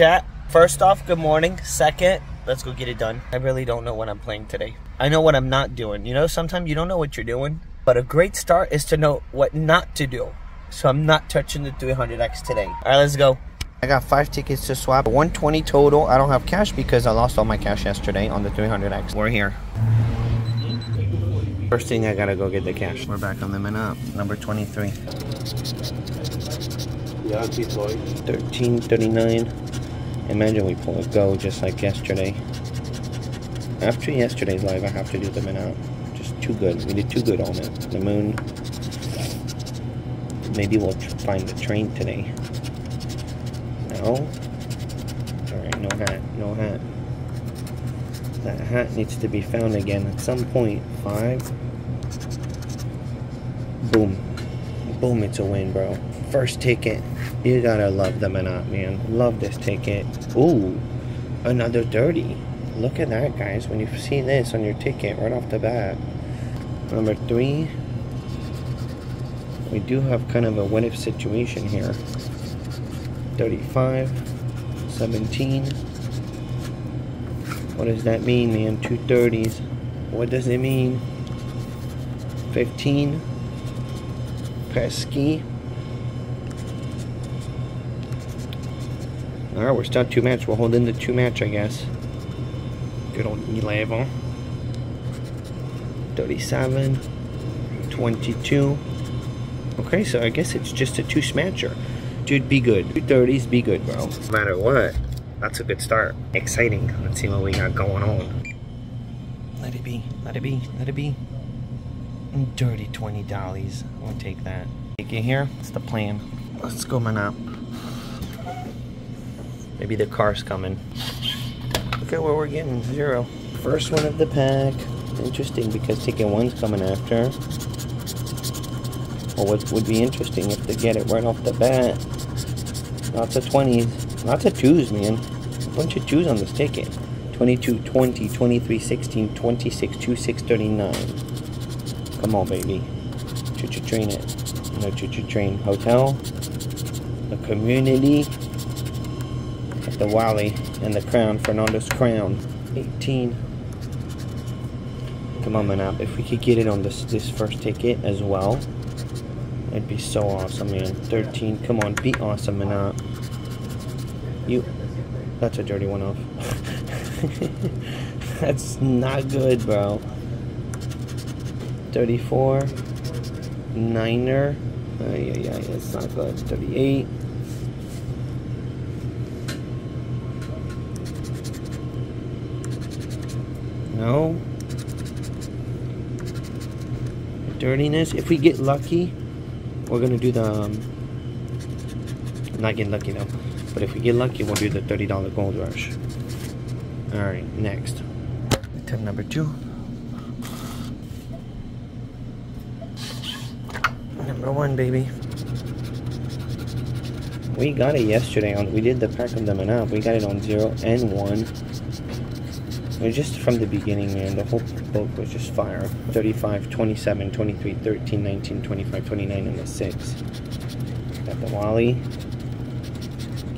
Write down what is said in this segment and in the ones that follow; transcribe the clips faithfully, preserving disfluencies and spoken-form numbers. chat. First off, good morning. Second, let's go get it done. I really don't know what I'm playing today. I know what I'm not doing. You know, sometimes you don't know what you're doing, but a great start is to know what not to do. So I'm not touching the three hundred X today. All right, let's go. I got five tickets to swap, one twenty total. I don't have cash because I lost all my cash yesterday on the three hundred X. We're here. First thing, I gotta go get the cash. We're back on the men up. Number twenty-three. Yeah, I'd be sorry. thirteen thirty-nine. Imagine we pull a go just like yesterday. After yesterday's live, I have to do the men up. Just too good. We did too good on it. The moon. Maybe we'll find the train today. No. Alright, no hat. No hat. That hat needs to be found again at some point. Five. Boom. Boom, it's a win, bro. First ticket. You gotta love the Manat, man. Love this ticket. Ooh. Another dirty. Look at that, guys. When you see this on your ticket right off the bat. Number three. We do have kind of a what-if situation here. thirty-five. seventeen. What does that mean, man? two thirties. What does it mean? fifteen. Pesky. Alright, we're still two match. We'll hold in the two match, I guess. Good old eleven. thirty-seven. twenty-two. Okay, so I guess it's just a two smatcher. Dude, be good. two thirties, be good, bro. No matter what. That's a good start. Exciting. Let's see what we got going on. Let it be. Let it be. Let it be. Dirty twenty dollars. I'll take that. Take it here. It's the plan. Let's go, man up. Maybe the car's coming. Look at what we're getting. Zero. First one of the pack. Interesting because ticket one's coming after. Well, what would be interesting if they get it right off the bat. Not the twenties. Lots of twos, man. A bunch of twos on this ticket. twenty-two, twenty, twenty-three, sixteen, twenty-six, twenty-six, thirty-nine. Come on, baby. Choo-choo train it. No choo-choo train. Hotel. The community. At the Wally. And the crown. Fernando's crown. eighteen. Come on, man. Up. If we could get it on this, this first ticket as well, it'd be so awesome, man. thirteen. Come on. Be awesome, man. Up. You, that's a dirty one off. That's not good, bro. thirty-four. Niner. Uh, yeah, yeah, it's not good. thirty-eight. No. Dirtiness. If we get lucky, we're going to do the... Um, not getting lucky, though. But if we get lucky, we'll do the thirty dollar gold rush. Alright, next. Attempt number two. Number one, baby. We got it yesterday. On We did the pack of them and up. We got it on zero and one. It was just from the beginning, man. The whole book was just fire. thirty-five, twenty-seven, twenty-three, thirteen, nineteen, twenty-five, twenty-nine, and the six. Got the Wally.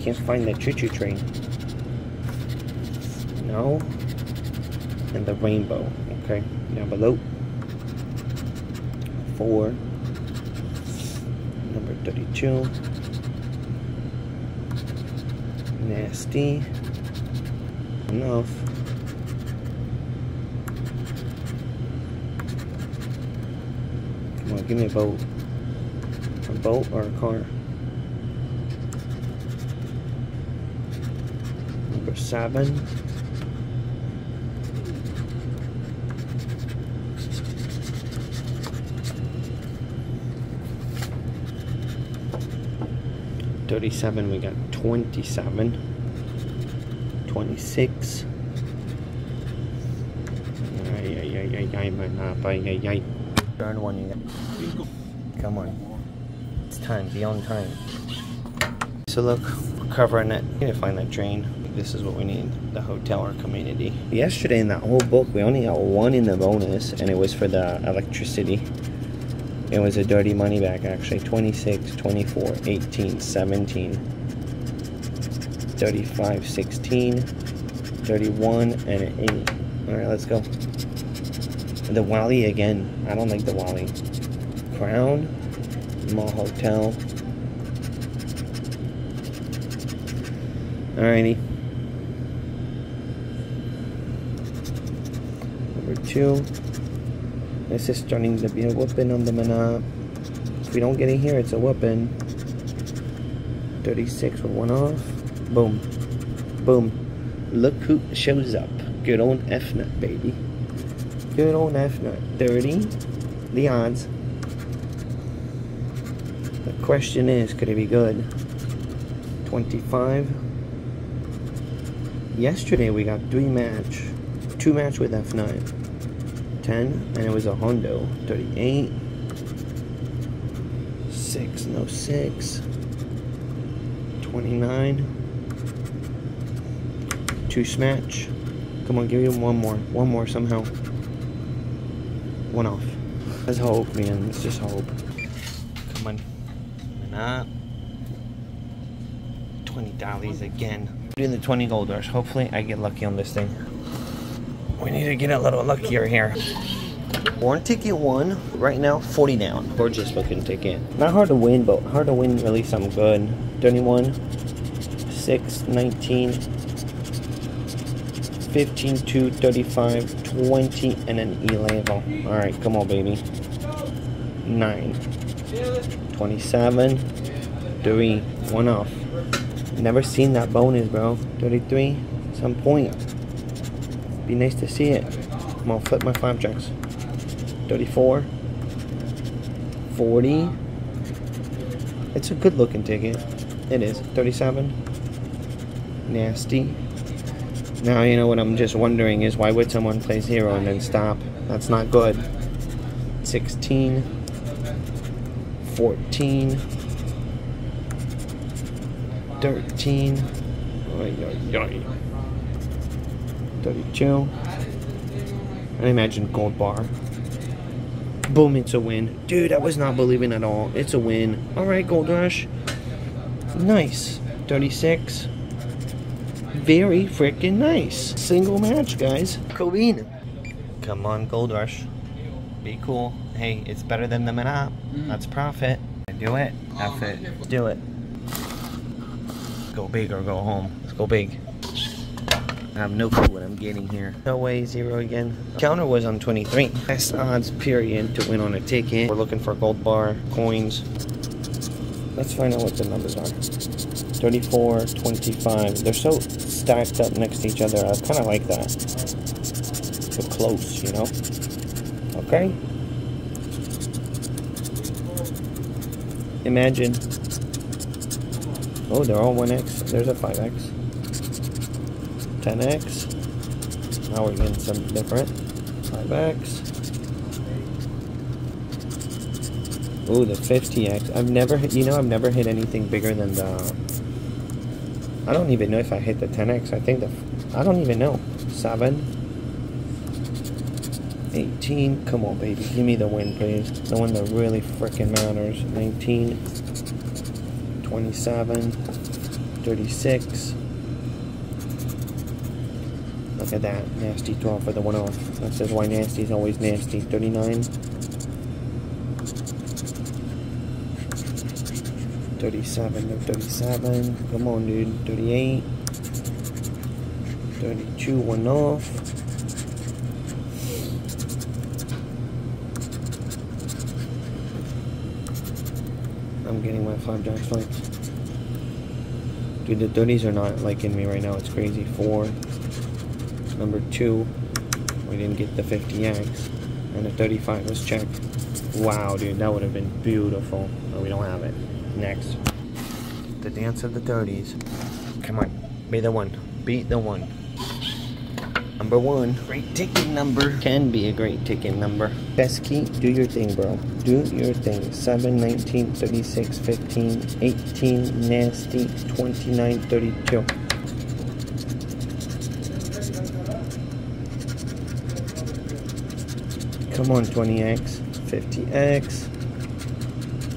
Can't find the choo-choo train. No. And the rainbow. Okay. Down below. Four. Number thirty-two. Nasty. Enough. Come on, give me a boat. A boat or a car? Seven. Thirty-seven. We got twenty-seven. Twenty-six. Ay ay ay ay ay man up. Ay ay ay. Turn one. You got. Come on. It's time. Be on time. So look, we're covering it. We need to find that train. This is what we need, the hotel or community. Yesterday in that whole book, we only got one in the bonus, and it was for the electricity. It was a dirty money back, actually. twenty-six, twenty-four, eighteen, seventeen. thirty-five, sixteen, thirty-one, and an eight. Alright, let's go. The Wally again. I don't like the Wally. Crown, Mall Hotel. Alrighty. Number two. This is starting to be a whooping on the mana. If we don't get it here, it's a whooping. thirty-six with one off. Boom. Boom. Look who shows up. Good old F-Nut, baby. Good old F-Nut. thirty. The odds. The question is, could it be good? twenty-five. Yesterday we got three match. Two match with F nine. ten. And it was a Hondo. thirty-eight. six. No six. twenty-nine. Two smash. Come on, give me one more. One more somehow. One off. Let's hope, man. Let's just hope. Come on. Nah. twenty dollies again. Do the twenty gold rush. Hopefully I get lucky on this thing. We need to get a little luckier here. One ticket won. Right now, forty down. Gorgeous looking ticket. Not hard to win, but hard to win really something good. thirty-one, six, nineteen, fifteen, two, thirty-five, twenty, and an eleven. All right, come on, baby. nine, twenty-seven, three, one off. Never seen that bonus, bro. thirty-three, some point. Be nice to see it. I'm gonna flip my flapjacks. thirty-four, forty. It's a good looking ticket. It is. thirty-seven. Nasty. Now, you know what I'm just wondering is why would someone play zero and then stop? That's not good. sixteen. fourteen. thirteen. thirty-two. And imagine gold bar. Boom, it's a win. Dude, I was not believing at all. It's a win. Alright, Gold Rush. Nice. thirty-six. Very freaking nice. Single match, guys. Queen. Come on, Gold Rush. Be cool. Hey, it's better than the Manap. Mm. That's profit. Do it. That's it. Do it. Go big or go home. Let's go big. I have no clue what I'm getting here. No way, zero again. Counter was on twenty-three. Best odds period to win on a ticket. We're looking for gold bar, coins. Let's find out what the numbers are. thirty-four, twenty-five. They're so stacked up next to each other. I kind of like that. But close, you know? Okay. Imagine. Oh, they're all one X. There's a five X. ten X. Now we're getting something different. five X. Ooh, the fifty X. I've never hit, you know, I've never hit anything bigger than the. I don't even know if I hit the ten X. I think the. I don't even know. seven. eighteen. Come on, baby. Give me the win, please. The one that really freaking matters. nineteen. twenty-seven. thirty-six. Look at that, nasty twelve for the one off. That says why nasty is always nasty. thirty-nine. thirty-seven, no thirty-seven. Come on, dude. thirty-eight. thirty-two, one off. I'm getting my five jacks flanked. Dude, the thirties are not liking me right now. It's crazy. four. Number two, we didn't get the fifty X, and the thirty-five was checked. Wow, dude, that would have been beautiful, but we don't have it. Next. The dance of the thirties. Come on, be the one. Beat the one. Number one. Great ticket number. Can be a great ticket number. Best key, do your thing, bro. Do your thing. seven, nineteen, thirty-six, fifteen, eighteen, nasty, twenty-nine, thirty-two. Come on, twenty X, fifty X,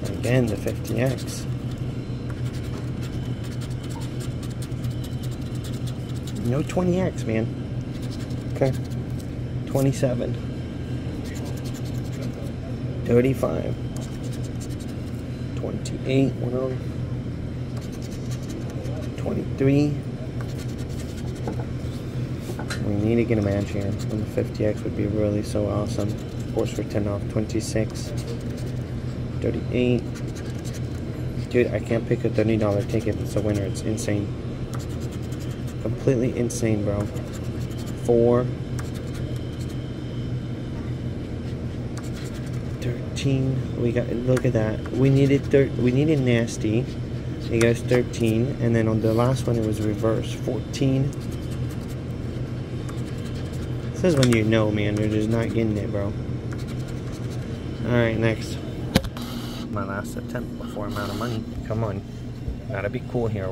again the fifty X, No twenty X, man. Okay. twenty-seven. thirty-five. twenty-eight. One of them. twenty-three. We need to get a match here. And the fifty X would be really so awesome. Of course, we're ten off. twenty-six. thirty-eight. Dude, I can't pick a thirty dollar ticket that's a winner. It's insane. Completely insane, bro. four. thirteen. We got, look at that. We needed thir we needed nasty. It goes thirteen. And then on the last one, it was reverse. fourteen. This is when you know, man. You're just not getting it, bro. Alright, next. My last attempt before I'm out of money. Come on. Gotta be cool here.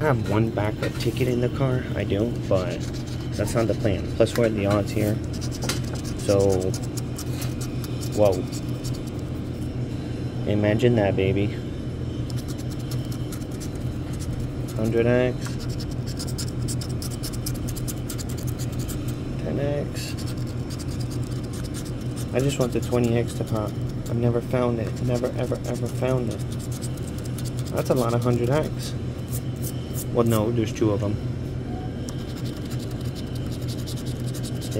I have one backup ticket in the car. I do, but that's not the plan. Plus, we're at the odds here. So, whoa. Imagine that, baby. one hundred X. ten X. I just want the twenty X to pop. I've never found it. Never, ever, ever found it. That's a lot of one hundred X. Well, no, there's two of them.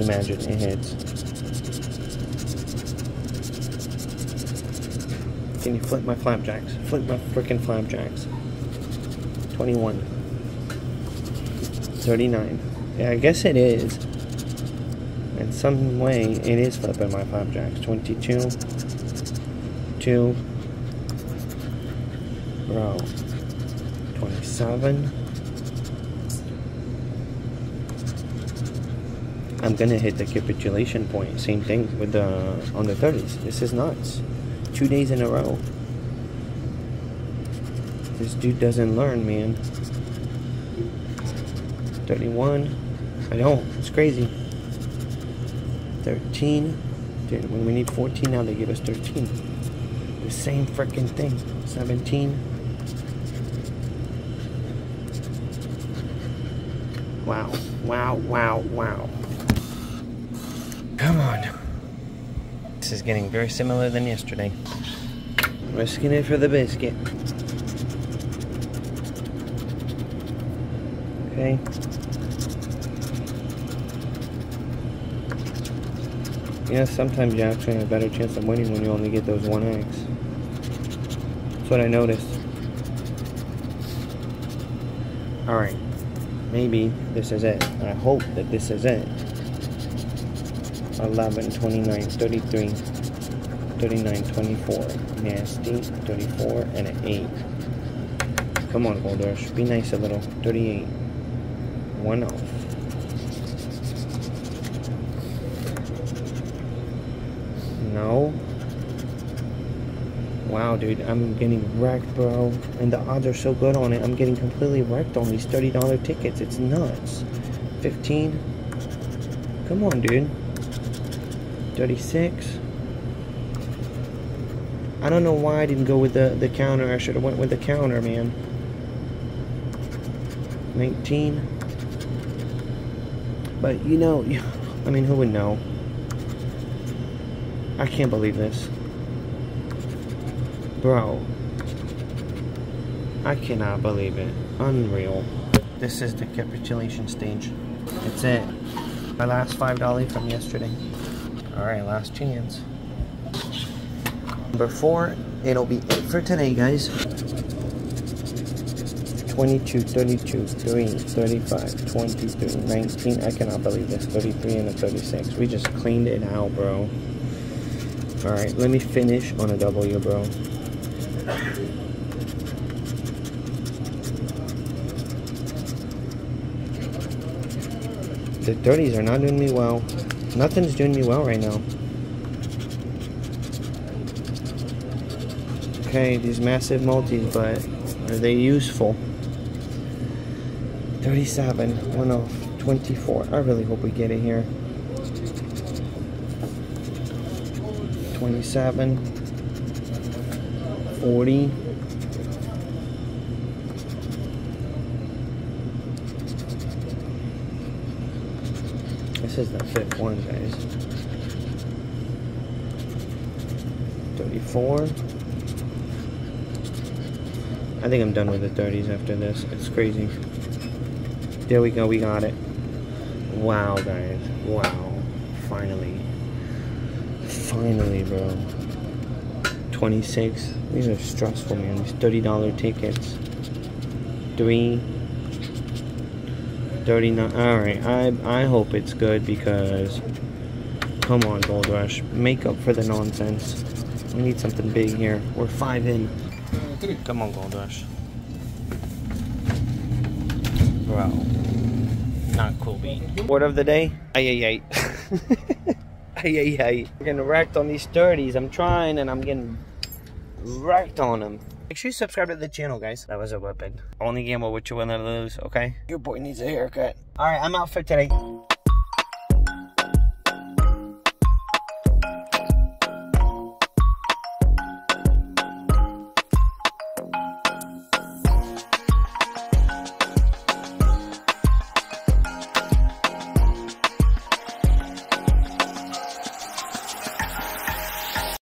Imagine it hits. Can you flip my flapjacks? Flip my freaking flapjacks. twenty-one. thirty-nine. Yeah, I guess it is. In some way, it is flipping my flapjacks. twenty-two. two. Bro. twenty-seven. I'm gonna hit the capitulation point. Same thing with the on the thirties. This is nuts. Two days in a row. This dude doesn't learn, man. thirty-one. I don't. It's crazy. thirteen. Dude, when we need fourteen now, they give us thirteen. The same freaking thing. seventeen. Wow, wow, wow, wow. Come on. This is getting very similar than yesterday. Risking it for the biscuit. Okay. Yeah, sometimes you actually have a better chance of winning when you only get those one X. That's what I noticed. Alright. Maybe this is it. I hope that this is it. eleven, twenty-nine, thirty-three, thirty-nine, twenty-four. Nasty, thirty-four, and an eight. Come on, Goldrush. Be nice a little. thirty-eight. One off. No. Wow, dude, I'm getting wrecked, bro. And the odds are so good on it. I'm getting completely wrecked on these thirty dollar tickets. It's nuts. fifteen. Come on, dude. thirty-six. I don't know why I didn't go with the, the counter. I should have went with the counter, man. nineteen. But, you know, I mean, who would know? I can't believe this. Bro, I cannot believe it. Unreal. This is the capitulation stage. It's it. My last five dollars from yesterday. Alright, last chance. Number four, it'll be it for today, guys. twenty-two, thirty-two, three, thirty-five, twenty-three, nineteen. I cannot believe this. thirty-three and a thirty-six. We just cleaned it out, bro. Alright, let me finish on a W, bro. The thirties are not doing me well. Nothing's doing me well right now. Okay, these massive multis, but are they useful? thirty-seven, one off, twenty-four. I really hope we get it here. twenty-seven. forty. This is the fifth one, guys. thirty-four. I think I'm done with the thirties after this. It's crazy. There we go. We got it. Wow, guys. Wow. Finally. Finally, bro. twenty-six. These are stressful, man. These thirty dollar tickets. Three. thirty-nine. Alright. I, I hope it's good because... Come on, Goldrush. Make up for the nonsense. We need something big here. We're five in. Come on, Goldrush. Bro. Not cool, B. Word of the day? Ay, ay, ay. Ay, ay, ay. I'm getting wrecked on these thirties. I'm trying and I'm getting wrecked on them. Make sure you subscribe to the channel, guys. That was a weapon. Only gamble with you when I lose, okay? Your boy needs a haircut. Alright, I'm out for today.